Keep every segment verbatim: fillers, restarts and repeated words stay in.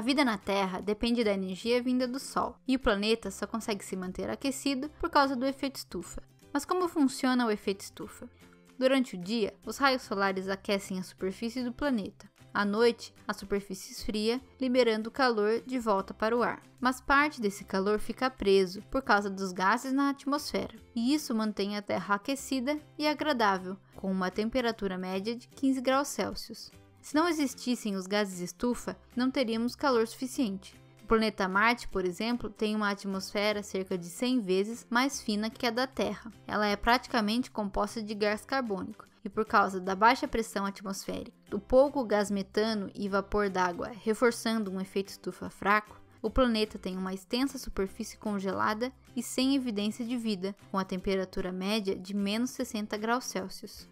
A vida na Terra depende da energia vinda do Sol, e o planeta só consegue se manter aquecido por causa do efeito estufa. Mas como funciona o efeito estufa? Durante o dia, os raios solares aquecem a superfície do planeta. À noite, a superfície esfria, liberando calor de volta para o ar. Mas parte desse calor fica preso por causa dos gases na atmosfera, e isso mantém a Terra aquecida e agradável, com uma temperatura média de quinze graus Celsius. Se não existissem os gases estufa, não teríamos calor suficiente. O planeta Marte, por exemplo, tem uma atmosfera cerca de cem vezes mais fina que a da Terra. Ela é praticamente composta de gás carbônico, e por causa da baixa pressão atmosférica, do pouco gás metano e vapor d'água reforçando um efeito estufa fraco, o planeta tem uma extensa superfície congelada e sem evidência de vida, com a temperatura média de menos sessenta graus Celsius.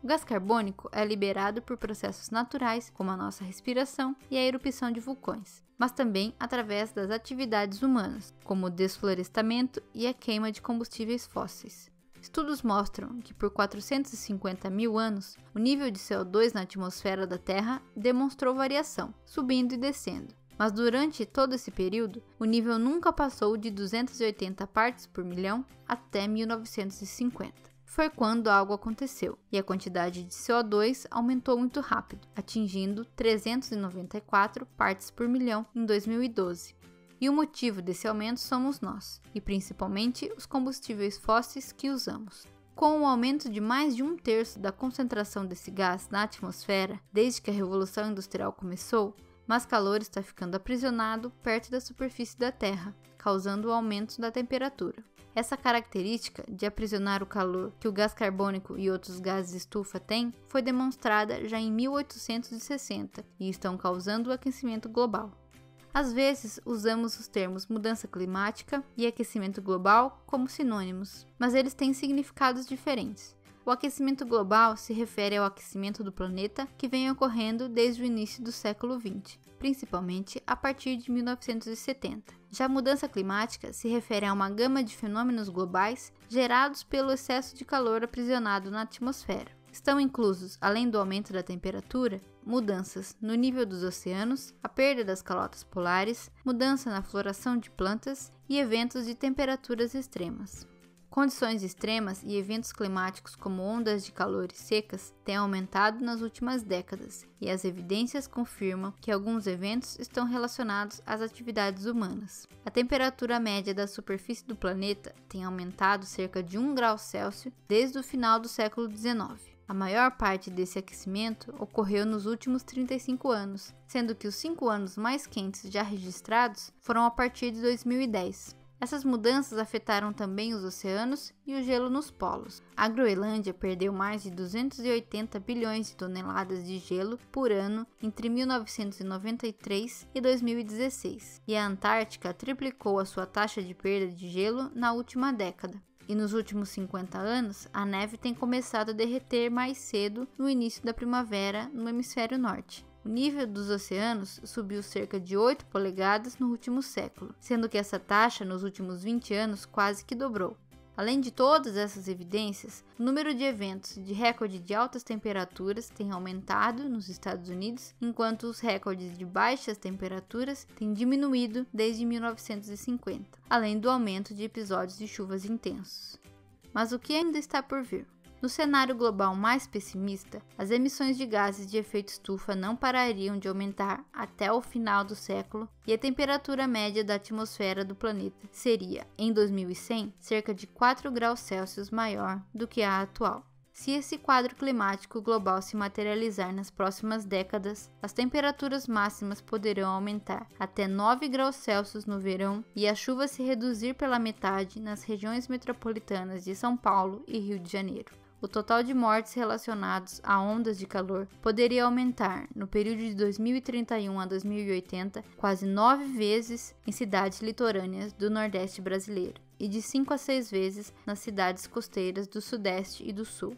O gás carbônico é liberado por processos naturais, como a nossa respiração e a erupção de vulcões, mas também através das atividades humanas, como o desflorestamento e a queima de combustíveis fósseis. Estudos mostram que por quatrocentos e cinquenta mil anos, o nível de C O dois na atmosfera da Terra demonstrou variação, subindo e descendo. Mas durante todo esse período, o nível nunca passou de duzentas e oitenta partes por milhão até mil novecentos e cinquenta. Foi quando algo aconteceu, e a quantidade de C O dois aumentou muito rápido, atingindo trezentas e noventa e quatro partes por milhão em dois mil e doze. E o motivo desse aumento somos nós, e principalmente os combustíveis fósseis que usamos. Com o aumento de mais de um terço da concentração desse gás na atmosfera desde que a Revolução Industrial começou, mais calor está ficando aprisionado perto da superfície da Terra, causando o aumento da temperatura. Essa característica de aprisionar o calor que o gás carbônico e outros gases estufa têm foi demonstrada já em mil oitocentos e sessenta e estão causando o aquecimento global. Às vezes, usamos os termos mudança climática e aquecimento global como sinônimos, mas eles têm significados diferentes. O aquecimento global se refere ao aquecimento do planeta que vem ocorrendo desde o início do século vinte, principalmente a partir de mil novecentos e setenta. Já a mudança climática se refere a uma gama de fenômenos globais gerados pelo excesso de calor aprisionado na atmosfera. Estão inclusos, além do aumento da temperatura, mudanças no nível dos oceanos, a perda das calotas polares, mudança na floração de plantas e eventos de temperaturas extremas. Condições extremas e eventos climáticos como ondas de calor e secas têm aumentado nas últimas décadas, e as evidências confirmam que alguns eventos estão relacionados às atividades humanas. A temperatura média da superfície do planeta tem aumentado cerca de um grau Celsius desde o final do século dezenove. A maior parte desse aquecimento ocorreu nos últimos trinta e cinco anos, sendo que os cinco anos mais quentes já registrados foram a partir de dois mil e dez. Essas mudanças afetaram também os oceanos e o gelo nos polos. A Groenlândia perdeu mais de duzentas e oitenta bilhões de toneladas de gelo por ano entre mil novecentos e noventa e três e dois mil e dezesseis, e a Antártica triplicou a sua taxa de perda de gelo na última década. E nos últimos cinquenta anos, a neve tem começado a derreter mais cedo no início da primavera no hemisfério norte. O nível dos oceanos subiu cerca de oito polegadas no último século, sendo que essa taxa nos últimos vinte anos quase que dobrou. Além de todas essas evidências, o número de eventos de recorde de altas temperaturas tem aumentado nos Estados Unidos, enquanto os recordes de baixas temperaturas têm diminuído desde mil novecentos e cinquenta, além do aumento de episódios de chuvas intensos. Mas o que ainda está por vir? No cenário global mais pessimista, as emissões de gases de efeito estufa não parariam de aumentar até o final do século, e a temperatura média da atmosfera do planeta seria, em dois mil e cem, cerca de quatro graus Celsius maior do que a atual. Se esse quadro climático global se materializar nas próximas décadas, as temperaturas máximas poderão aumentar até nove graus Celsius no verão e a chuva se reduzir pela metade nas regiões metropolitanas de São Paulo e Rio de Janeiro. O total de mortes relacionados a ondas de calor poderia aumentar, no período de dois mil e trinta e um a dois mil e oitenta, quase nove vezes em cidades litorâneas do Nordeste brasileiro e de cinco a seis vezes nas cidades costeiras do Sudeste e do Sul.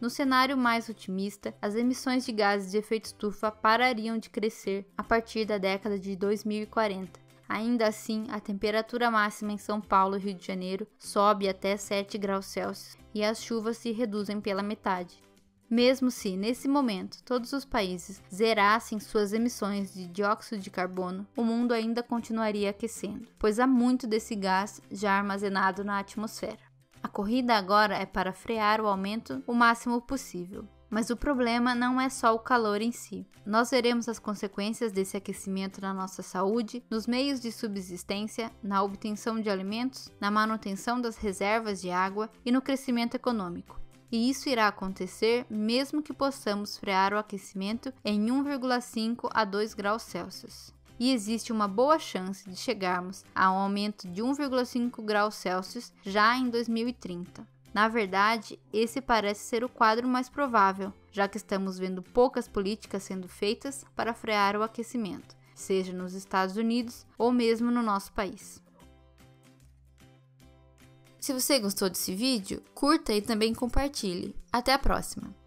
No cenário mais otimista, as emissões de gases de efeito estufa parariam de crescer a partir da década de dois mil e quarenta. Ainda assim, a temperatura máxima em São Paulo e Rio de Janeiro sobe até sete graus Celsius e as chuvas se reduzem pela metade. Mesmo se, nesse momento, todos os países zerassem suas emissões de dióxido de carbono, o mundo ainda continuaria aquecendo, pois há muito desse gás já armazenado na atmosfera. A corrida agora é para frear o aumento o máximo possível. Mas o problema não é só o calor em si. Nós veremos as consequências desse aquecimento na nossa saúde, nos meios de subsistência, na obtenção de alimentos, na manutenção das reservas de água e no crescimento econômico. E isso irá acontecer mesmo que possamos frear o aquecimento em um vírgula cinco a dois graus Celsius. E existe uma boa chance de chegarmos a um aumento de um vírgula cinco graus Celsius já em dois mil e trinta. Na verdade, esse parece ser o quadro mais provável, já que estamos vendo poucas políticas sendo feitas para frear o aquecimento, seja nos Estados Unidos ou mesmo no nosso país. Se você gostou desse vídeo, curta e também compartilhe. Até a próxima!